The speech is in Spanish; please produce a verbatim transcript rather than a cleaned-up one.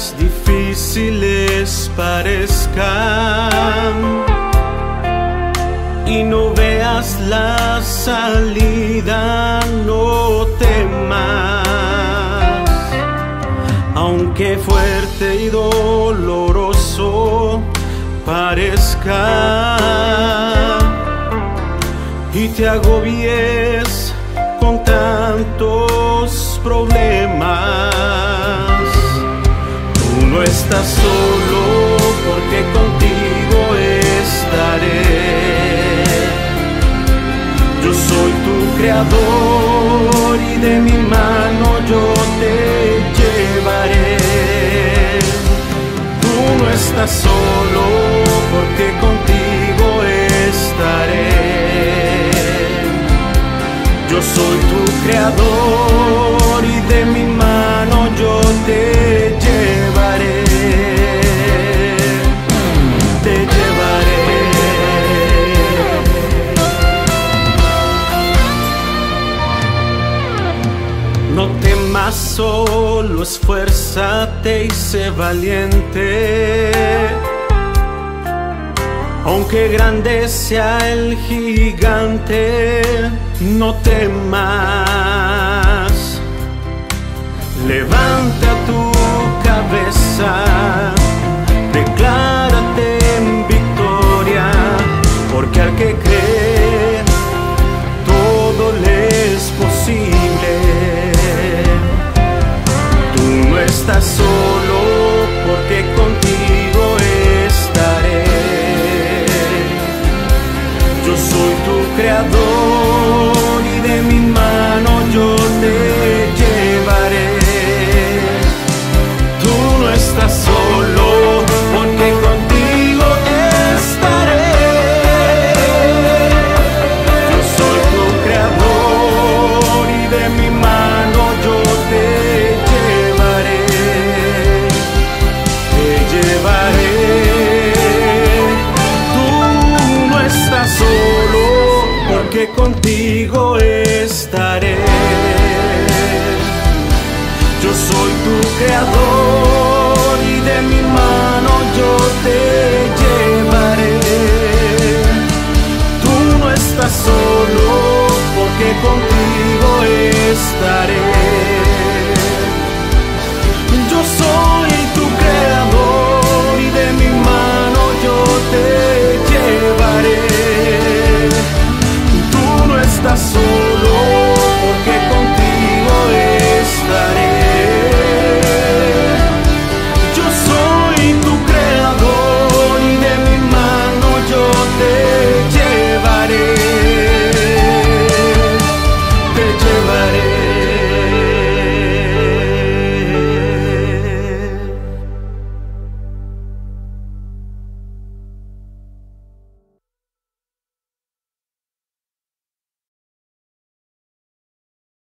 más difíciles parezcan y no veas la salida, no temas, aunque fuerte y doloroso parezca y te agobies con tantos problemas. Tú no estás solo, porque contigo estaré. Yo soy tu creador y de mi mano yo te llevaré. Tú no estás solo, porque contigo estaré. Yo soy tu creador y de mi mano yo te llevaré, te llevaré. No temas, solo esfuérzate y sé valiente, aunque grande sea el gigante, no temas. Levanta tu cabeza, declárate en victoria, porque al que cree todo le es posible. Tú no estás solo, porque contigo estaré. Yo soy tu creador y de mi mano yo te llevaré. Tú no estás solo, porque contigo estaré. Yo soy tu creador y de mi mano yo te llevaré, te llevaré. Que contigo estaré. Yo soy tu creador y de mi mano yo te